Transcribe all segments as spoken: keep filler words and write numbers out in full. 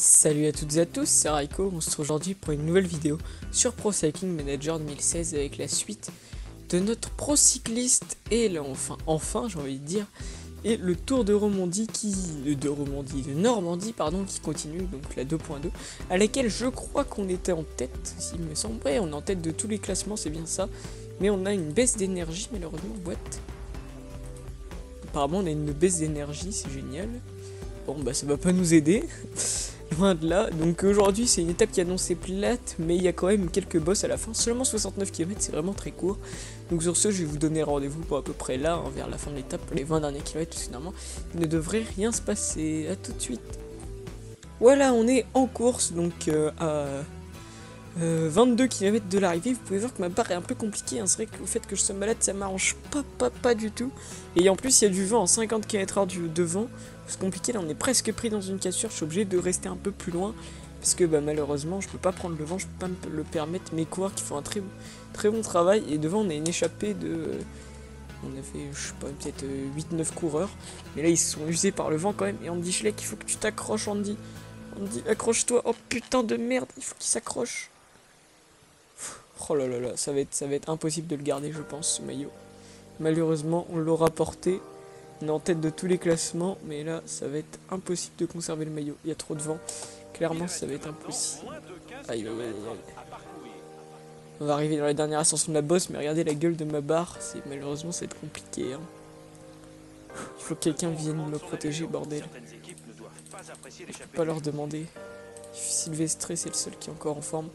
Salut à toutes et à tous, c'est Raiko, on se retrouve aujourd'hui pour une nouvelle vidéo sur Pro Cycling Manager deux mille seize avec la suite de notre pro cycliste et là enfin, enfin j'ai envie de dire, et le Tour de Normandie qui, de Normandie, de Normandie pardon, qui continue, donc la deux point deux, à laquelle je crois qu'on était en tête, s'il me semble, ouais, on est en tête de tous les classements, c'est bien ça, mais on a une baisse d'énergie malheureusement, what? Apparemment on a une baisse d'énergie, c'est génial. Bon bah ça va pas nous aider, loin de là. Donc aujourd'hui c'est une étape qui est annoncée plate, mais il y a quand même quelques bosses à la fin, seulement soixante-neuf kilomètres, c'est vraiment très court. Donc sur ce je vais vous donner rendez-vous pour à peu près là, hein, vers la fin de l'étape, pour les vingt derniers kilomètres, parce que normalement il ne devrait rien se passer. À tout de suite. Voilà, on est en course, donc euh, à euh, vingt-deux kilomètres de l'arrivée. Vous pouvez voir que ma barre est un peu compliquée, hein. C'est vrai que le fait que je sois malade ça m'arrange pas, pas, pas du tout. Et en plus il y a du vent, en cinquante kilomètres heure du devant. C'est compliqué, là on est presque pris dans une cassure, je suis obligé de rester un peu plus loin, parce que bah, malheureusement je peux pas prendre le vent, je peux pas me le permettre, mes coureurs qui font un très, très bon travail, et devant on a une échappée de, on a fait je sais pas peut-être huit neuf coureurs, mais là ils se sont usés par le vent quand même, et Andy Schleck il faut que tu t'accroches Andy, Andy accroche-toi, oh putain de merde, il faut qu'il s'accroche, oh là là là, ça va être, ça va être impossible de le garder je pense ce maillot, malheureusement on l'aura porté. On est en tête de tous les classements, mais là, ça va être impossible de conserver le maillot. Il y a trop de vent. Clairement, ça va être impossible. Aïe, aïe, aïe, aïe. On va arriver dans la dernière ascension de la bosse, mais regardez la gueule de ma barre. C'est malheureusement, ça va être compliqué. Hein. Il faut que quelqu'un vienne me protéger, bordel. Je peux pas leur demander. Sylvestre, c'est le seul qui est encore en forme.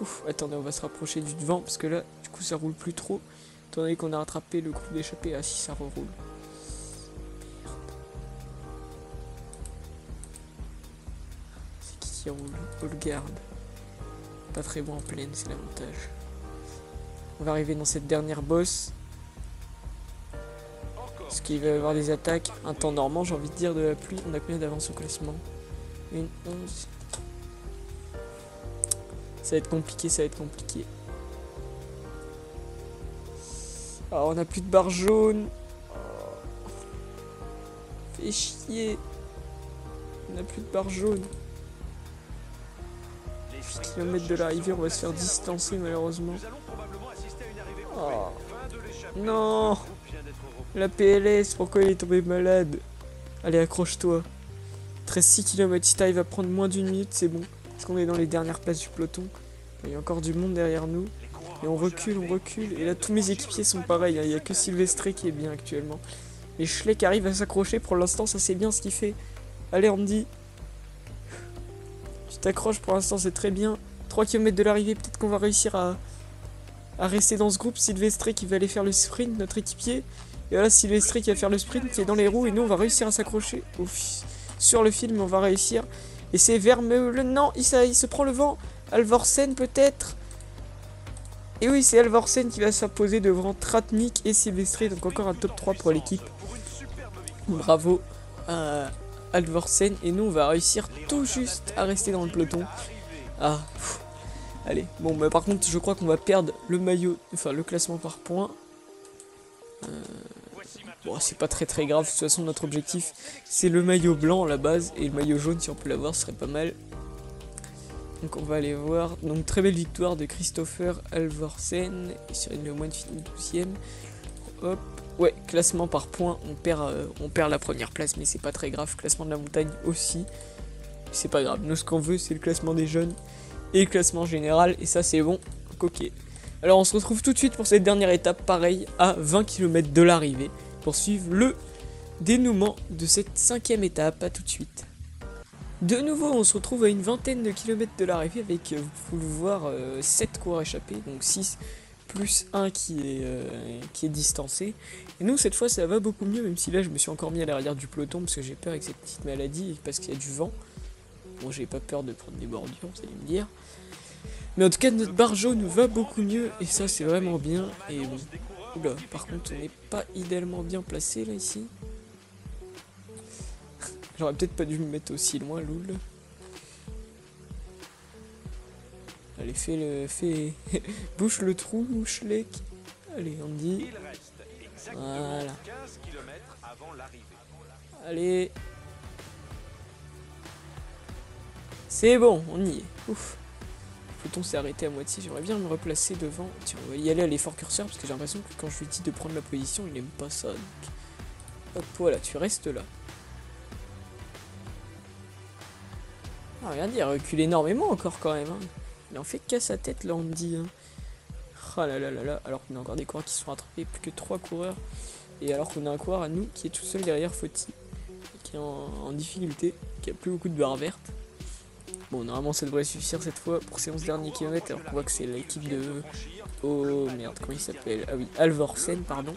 Ouf, attendez, on va se rapprocher du devant, parce que là, du coup, ça roule plus trop. Étant donné qu'on a rattrapé le groupe d'échappés, ah si, ça reroule. Roule, Holgard, pas très bon en plaine, c'est l'avantage. On va arriver dans cette dernière bosse. Parce qu'il va y avoir des attaques, un temps normand, j'ai envie de dire, de la pluie. On a combien d'avance au classement? Une onze. Ça va être compliqué, ça va être compliqué. Alors on a plus de barre jaune. Fais chier. On a plus de barre jaune. kilomètres de l'arrivée, on va se faire distancer malheureusement. Oh. Non, la P L S, pourquoi il est tombé malade? Allez, accroche-toi. treize six kilomètres, si t'arrives à prendre moins d'une minute, c'est bon. Parce qu'on est dans les dernières places du peloton. Il y a encore du monde derrière nous. Et on recule, on recule. Et là, tous mes équipiers sont pareils. Il n'y a que Sylvestre qui est bien actuellement. Mais Schleck arrive à s'accrocher. Pour l'instant, ça c'est bien ce qu'il fait. Allez, Andy. T'accroche pour l'instant, c'est très bien. trois kilomètres de l'arrivée, peut-être qu'on va réussir à, à rester dans ce groupe. Sylvestre qui va aller faire le sprint, notre équipier. Et voilà, Sylvestre qui va faire le sprint, qui est dans les roues. Et nous, on va réussir à s'accrocher sur le film. On va réussir. Et c'est Vermeul. Non, il, ça, il se prend le vent. Halvorsen, peut-être. Et oui, c'est Halvorsen qui va s'imposer devant Tratnik et Sylvestre. Donc, encore un top trois pour l'équipe. Bravo à Halvorsen, et nous on va réussir tout juste à rester dans le peloton. Ah, pff. Allez, bon bah par contre je crois qu'on va perdre le maillot, enfin le classement par points. Euh... Bon c'est pas très très grave, de toute façon notre objectif c'est le maillot blanc à la base, et le maillot jaune si on peut l'avoir ce serait pas mal. Donc on va aller voir, donc très belle victoire de Christopher Halvorsen, et Cyril Lemoine finit douzième. Hop. Ouais, classement par points, on perd, euh, on perd la première place, mais c'est pas très grave. Classement de la montagne aussi, c'est pas grave. Nous, ce qu'on veut, c'est le classement des jeunes et le classement général, et ça, c'est bon. Ok. Alors, on se retrouve tout de suite pour cette dernière étape, pareil, à vingt kilomètres de l'arrivée, pour suivre le dénouement de cette cinquième étape. À tout de suite. De nouveau, on se retrouve à une vingtaine de kilomètres de l'arrivée, avec, euh, vous pouvez le voir, euh, sept coureurs échappés, donc six... plus un qui est, euh, qui est distancé. Et nous cette fois ça va beaucoup mieux, même si là je me suis encore mis à l'arrière du peloton parce que j'ai peur avec cette petite maladie et parce qu'il y a du vent. Bon, j'ai pas peur de prendre des bordures, vous allez me dire. Mais en tout cas notre barre jaune va beaucoup mieux et ça c'est vraiment bien. Et bon, oula, par contre on n'est pas idéalement bien placé là ici. J'aurais peut-être pas dû me mettre aussi loin, loul. Allez, fais le... Fais... Bouche le trou, Schleck. Allez, Andy. Voilà. Allez. C'est bon, on y est. Ouf. Le peloton s'est arrêté à moitié. J'aimerais bien me replacer devant. Tiens, on va y aller à l'effort curseur parce que j'ai l'impression que quand je lui dis de prendre la position, il aime pas ça. Donc... hop, voilà, tu restes là. Ah, regardez, il recule énormément encore quand même. Hein. Il en fait casse sa tête là, on me dit. Hein. Ah là là là là, alors qu'on a encore des coureurs qui se sont rattrapés, plus que trois coureurs. Et alors qu'on a un coureur à nous qui est tout seul derrière Fauti, qui est en, en difficulté, qui a plus beaucoup de barres vertes. Bon, normalement ça devrait suffire cette fois pour ces onze derniers kilomètres, alors qu'on voit que c'est l'équipe de... oh merde, comment il s'appelle? Ah oui, Halvorsen, pardon,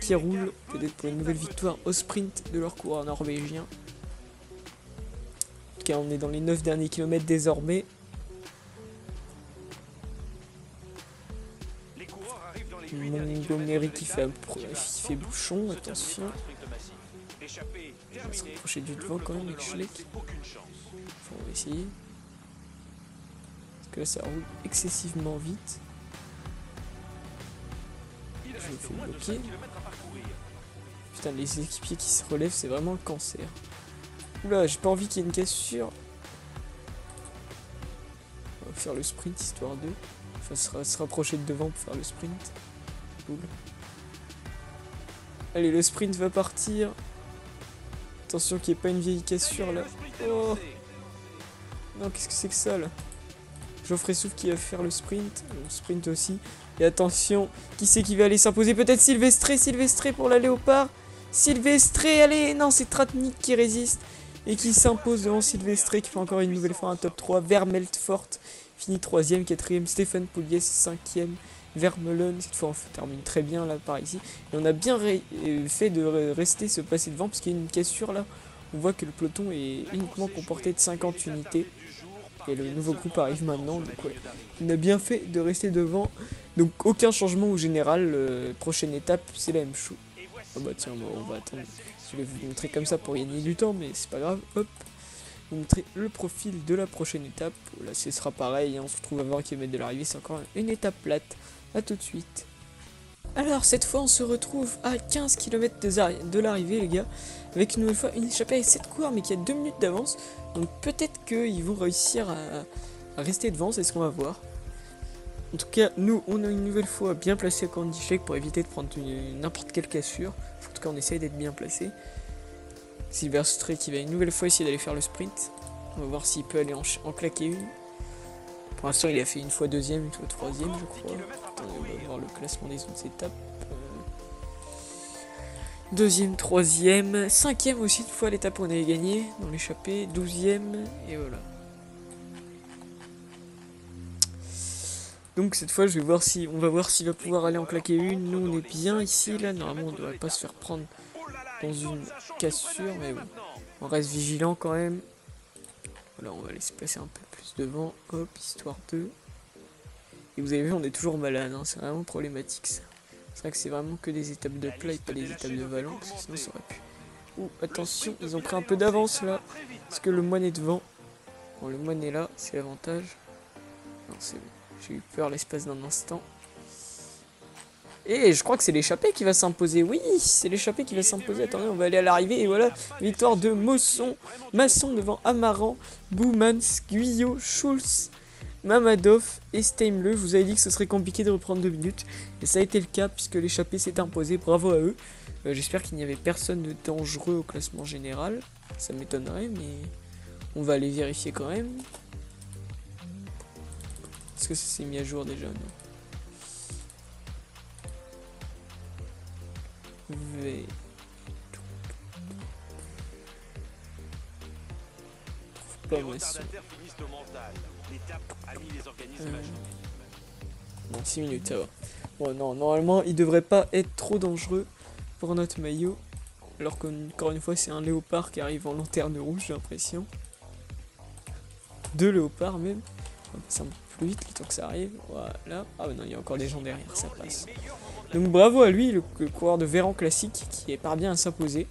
qui roule peut-être pour une nouvelle victoire au sprint de leur coureur norvégien. En tout cas, on est dans les neuf derniers kilomètres désormais. Montgomery qui fait, fait bouchon, attention. On va se rapprocher du devant quand même avec Schleck. Enfin, on va essayer. Parce que là ça roule excessivement vite. Je me fais bloquer. Putain, les équipiers qui se relèvent, c'est vraiment le cancer. Oula, j'ai pas envie qu'il y ait une cassure. On va faire le sprint histoire de... enfin, se rapprocher de devant pour faire le sprint. Cool. Allez, le sprint va partir. Attention qu'il n'y ait pas une vieille cassure là. Oh non, qu'est-ce que c'est que ça là? Geoffrey Souf qui va faire le sprint. Le sprint aussi. Et attention, qui c'est qui va aller s'imposer? Peut-être Sylvestre. Sylvestre pour la Léopard. Sylvestre, allez. Non, c'est Tratnik qui résiste et qui s'impose devant Sylvestre, qui fait encore une nouvelle fois un top trois. Vermeltfoort finit troisième, quatrième, Stéphane Pouliès cinquième, Vermeulen, cette fois on termine très bien là par ici. Et on a bien fait de re rester se passer devant parce qu'il y a une cassure là. On voit que le peloton est uniquement comporté de cinquante unités. Et le nouveau groupe arrive maintenant. Donc ouais, on a bien fait de rester devant. Donc aucun changement au général. Euh, prochaine étape, c'est la même chose. Oh bah tiens, bah, on va attendre. Je vais vous montrer comme ça pour gagner du temps, mais c'est pas grave. Hop. Vous montrer le profil de la prochaine étape. Là ce sera pareil, hein. On se retrouve à vingt kilomètres de l'arrivée, c'est encore une étape plate. A tout de suite. Alors cette fois on se retrouve à quinze kilomètres de l'arrivée les gars, avec une nouvelle fois une échappée avec sept coureurs mais qui a deux minutes d'avance, donc peut-être qu'ils vont réussir à, à rester devant, c'est ce qu'on va voir. En tout cas nous on a une nouvelle fois bien placé à Candy Check pour éviter de prendre n'importe quelle cassure. En tout cas on essaye d'être bien placé. Sylvestre qui va une nouvelle fois essayer d'aller faire le sprint. On va voir s'il peut aller en, en claquer une. Pour l'instant il a fait une fois deuxième, une fois troisième je crois. On va voir le classement des autres étapes. Deuxième, troisième, cinquième aussi une fois l'étape où on avait gagné dans l'échappée, douzième et voilà. Donc cette fois je vais voir si on va voir s'il va pouvoir aller en claquer une. Nous on est bien ici là, normalement on ne devrait pas se faire prendre dans une cassure, mais bon, on reste vigilant quand même. Voilà, on va laisser placer un peu plus devant, hop, histoire de... Et vous avez vu, on est toujours malade, hein, c'est vraiment problématique ça. C'est vrai que c'est vraiment que des étapes de plat et pas des étapes de vallon, parce que sinon ça aurait pu... Ouh, attention, ils ont pris un peu d'avance là, parce que le moine est devant. Bon, le moine est là, c'est l'avantage. Non, c'est bon, j'ai eu peur l'espace d'un instant. Et je crois que c'est l'échappée qui va s'imposer. Oui, c'est l'échappée qui va s'imposer. Attendez, on va aller à l'arrivée. Et voilà, victoire de Masson. Masson devant Amaran, Boumans, Guyot, Schulz, Mamadov et Steimle. Je vous avais dit que ce serait compliqué de reprendre deux minutes. Et ça a été le cas puisque l'échappée s'est imposée. Bravo à eux. Euh, J'espère qu'il n'y avait personne de dangereux au classement général. Ça m'étonnerait, mais on va aller vérifier quand même. Est-ce que ça s'est mis à jour déjà? Non. V... Les retardataires finissent au mental. L'étape a mis les organismes à jour. Bon, six minutes, ça va. Bon, non, normalement, il devrait pas être trop dangereux pour notre maillot. Alors qu'encore une fois, c'est un léopard qui arrive en lanterne rouge, j'ai l'impression. Deux léopards, même. C'est un peu plus vite, le temps que ça arrive. Voilà. Ah, mais non, il y a encore des gens derrière, ça passe. Donc bravo à lui, le, le coureur de Véran Classique, qui est par bien à s'imposer.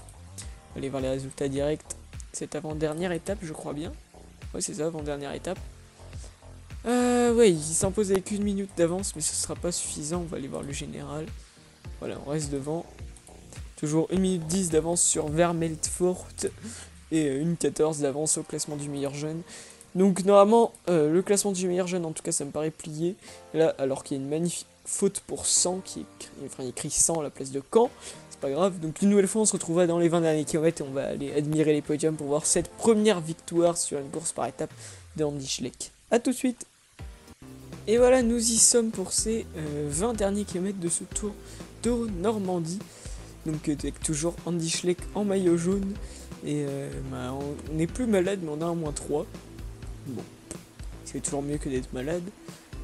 Allez voir les résultats directs. Cette avant-dernière étape, je crois bien. Ouais, c'est ça, avant-dernière étape. Euh, ouais, il s'impose avec une minute d'avance, mais ce sera pas suffisant. On va aller voir le général. Voilà, on reste devant. Toujours une minute dix d'avance sur Vermeltfoort et une quatorze d'avance au classement du meilleur jeune. Donc normalement, euh, le classement du meilleur jeune, en tout cas, ça me paraît plié. Là, alors qu'il y a une magnifique faute pour cent, qui est, enfin, il écrit cent à la place de Caen. C'est pas grave. Donc une nouvelle fois, on se retrouvera dans les vingt derniers kilomètres et on va aller admirer les podiums pour voir cette première victoire sur une course par étape de Andy Schleck. A tout de suite. Et voilà, nous y sommes pour ces euh, vingt derniers kilomètres de ce Tour de Normandie. Donc euh, avec toujours Andy Schleck en maillot jaune. Et euh, bah, on n'est plus malade, mais on a un moins trois. Bon, c'est toujours mieux que d'être malade.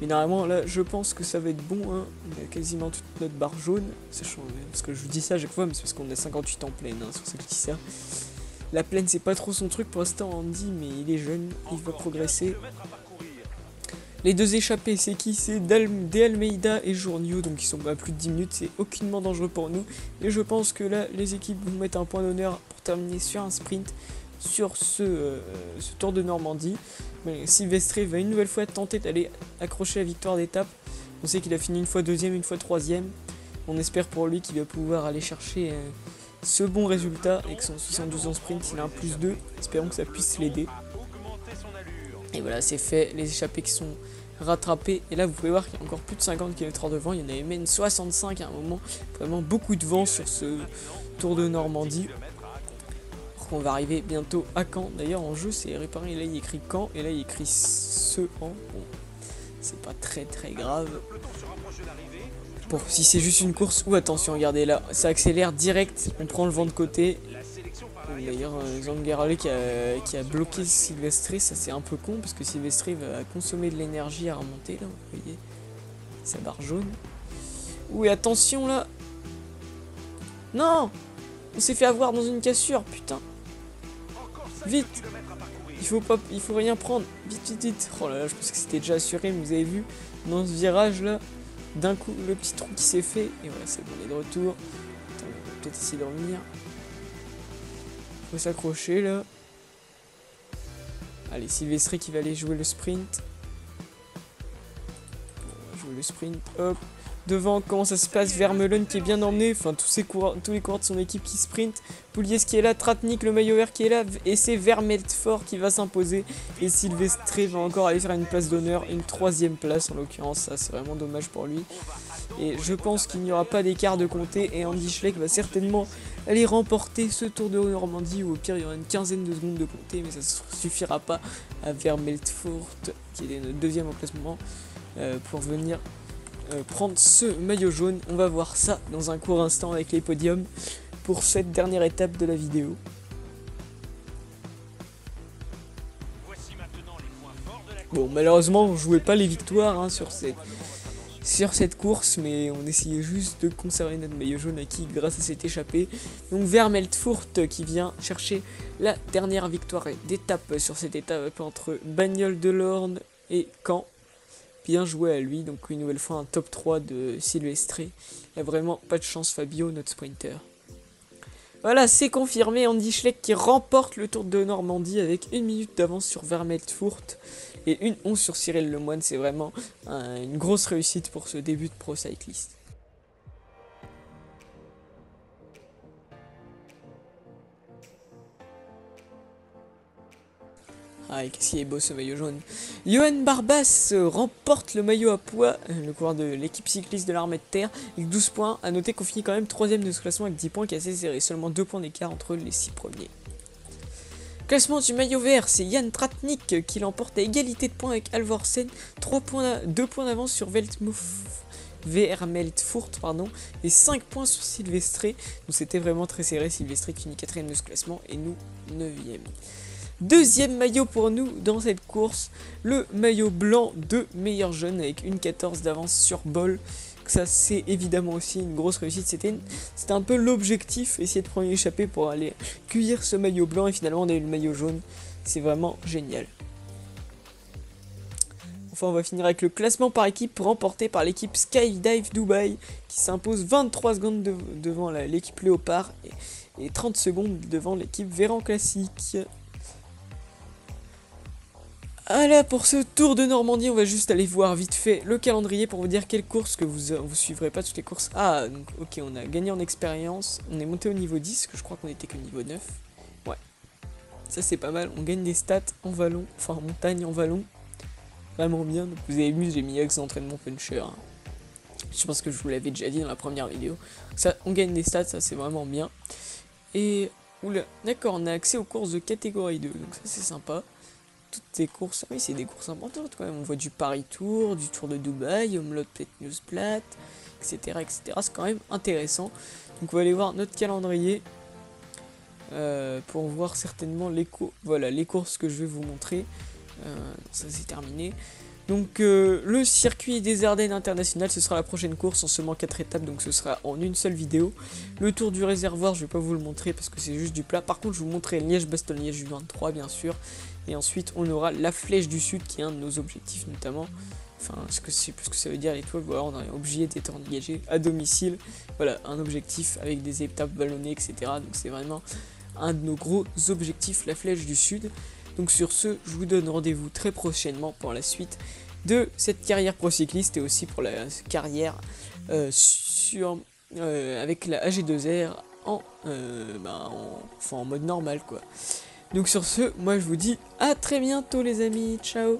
Mais normalement, là, je pense que ça va être bon. Hein. On a quasiment toute notre barre jaune. Sachant, parce que je vous dis ça à chaque fois, mais c'est parce qu'on a cinquante-huit en plaine. Hein, sur ce que je dis ça. La plaine, c'est pas trop son truc pour l'instant, Andy, mais il est jeune, il va progresser. Les deux échappés, c'est qui? C'est De Almeida et Journio, donc ils sont à plus de dix minutes, c'est aucunement dangereux pour nous. Et je pense que là, les équipes vont mettre un point d'honneur pour terminer sur un sprint sur ce, euh, ce Tour de Normandie. Mais Sylvestre va une nouvelle fois tenter d'aller accrocher la victoire d'étape. On sait qu'il a fini une fois deuxième, une fois troisième. On espère pour lui qu'il va pouvoir aller chercher euh, ce bon résultat et que son soixante-douze en sprint, il a un plus deux. Espérons que ça puisse l'aider. Et voilà, c'est fait, les échappés qui sont rattrapés. Et là, vous pouvez voir qu'il y a encore plus de cinquante kilomètres heure de vent. Il y en avait même soixante-cinq à un moment. Vraiment beaucoup de vent sur ce Tour de Normandie. On va arriver bientôt à Caen. D'ailleurs, en jeu, c'est réparé. Là, il écrit Caen. Et là, il écrit ce en. Bon, c'est pas très très grave. Bon, si c'est juste une course. Ou attention, regardez là. Ça accélère direct. On prend le vent de côté. D'ailleurs, Zangarale qui a, qui a bloqué Sylvestre, ça c'est un peu con parce que Sylvestre va consommer de l'énergie à remonter là, vous voyez, sa barre jaune. Oui, attention là. Non, on s'est fait avoir dans une cassure, putain. Vite, il faut pas, il faut rien prendre. Vite, vite, vite. Oh là là, je pensais que c'était déjà assuré, mais vous avez vu dans ce virage là, d'un coup le petit trou qui s'est fait et voilà, c'est bon, on est de retour. Attends, on va peut-être essayer de revenir. Faut s'accrocher là. Allez, Sylvestre qui va aller jouer le sprint. On va jouer le sprint. Hop. Devant, comment ça se passe? Vermelon qui est bien emmené. Enfin, tous, ces tous les coureurs de son équipe qui sprint. Poulies qui est là. Tratnik, le maillot vert qui est là. Et c'est Vermeltfoort qui va s'imposer. Et Sylvestre va encore aller faire une place d'honneur. Une troisième place en l'occurrence. Ça, c'est vraiment dommage pour lui. Et je pense qu'il n'y aura pas d'écart de compter. Et Andy Schleck va certainement aller remporter ce Tour de Normandie, où au pire il y aura une quinzaine de secondes de compter, mais ça ne suffira pas à Vermeltfoort, qui est notre deuxième au classement, euh, pour venir euh, prendre ce maillot jaune. On va voir ça dans un court instant avec les podiums pour cette dernière étape de la vidéo. Bon, malheureusement on ne jouait pas les victoires hein, sur ces... sur cette course, mais on essayait juste de conserver notre maillot jaune acquis grâce à cette échappée. Donc Vermeltfoort qui vient chercher la dernière victoire d'étape sur cette étape entre Bagnoles de l'Orne et Caen. Bien joué à lui, donc une nouvelle fois un top trois de Sylvestre. Il n'y a vraiment pas de chance Fabio, notre sprinter. Voilà, c'est confirmé, Andy Schleck qui remporte le Tour de Normandie avec une minute d'avance sur Vermeltfoort et une onze sur Cyril Lemoine. C'est vraiment un, une grosse réussite pour ce début de pro cycliste. Ah, et qu'est-ce qu'il est beau ce maillot jaune. Johan Barbas remporte le maillot à poids, le coureur de l'équipe cycliste de l'armée de terre, avec douze points. A noter qu'on finit quand même troisième de ce classement avec dix points, qui est assez serré, seulement deux points d'écart entre les six premiers. Classement du maillot vert, c'est Jan Tratnik qui l'emporte à égalité de points avec Halvorsen, deux points d'avance sur Vermeltfoort pardon, et cinq points sur Sylvestre. Donc c'était vraiment très serré, Sylvestre qui finit quatrième de ce classement et nous neuvième. Deuxième maillot pour nous dans cette course, le maillot blanc de meilleur jeune avec une quatorze d'avance sur Bol. Ça c'est évidemment aussi une grosse réussite, c'était un peu l'objectif, essayer de prendre l'échappée pour aller cueillir ce maillot blanc et finalement on a eu le maillot jaune, c'est vraiment génial. Enfin, on va finir avec le classement par équipe remporté par l'équipe Skydive Dubaï qui s'impose vingt-trois secondes de, devant l'équipe Léopard et, et trente secondes devant l'équipe Véran Classique. Ah là, pour ce Tour de Normandie, on va juste aller voir vite fait le calendrier pour vous dire quelles courses, que vous vous suivrez pas toutes les courses. Ah, donc ok, on a gagné en expérience, on est monté au niveau dix, que je crois qu'on était que niveau neuf. Ouais. Ça c'est pas mal, on gagne des stats en vallon, enfin en montagne, en vallon. Vraiment bien, donc vous avez vu, j'ai mis axe d'entraînement puncher. Hein. Je pense que je vous l'avais déjà dit dans la première vidéo. Ça, on gagne des stats, ça c'est vraiment bien. Et, oula, d'accord, on a accès aux courses de catégorie deux, donc ça c'est sympa. Toutes ces courses, oui c'est des courses importantes quand même, on voit du Paris Tour, du Tour de Dubaï, Omelot, Pet Newsplat, et cetera et cetera. C'est quand même intéressant. Donc on va aller voir notre calendrier euh, pour voir certainement les, co voilà, les courses que je vais vous montrer. Euh, ça c'est terminé. Donc euh, le circuit des Ardennes international, ce sera la prochaine course en seulement quatre étapes, donc ce sera en une seule vidéo. Le tour du réservoir, je ne vais pas vous le montrer parce que c'est juste du plat. Par contre, je vous montrerai Liège-Bastogne-Liège du vingt-trois bien sûr. Et ensuite, on aura la Flèche du Sud qui est un de nos objectifs notamment. Enfin, ce que c'est, parce que ça veut dire, les toits, voilà, on est obligé d'être engagé à domicile. Voilà, un objectif avec des étapes ballonnées, et cetera. Donc c'est vraiment un de nos gros objectifs, la Flèche du Sud. Donc sur ce, je vous donne rendez-vous très prochainement pour la suite de cette carrière pro cycliste et aussi pour la carrière euh, sur, euh, avec la A G deux R en, euh, bah, en, enfin, en mode normal, quoi. Donc sur ce, moi je vous dis à très bientôt les amis, ciao.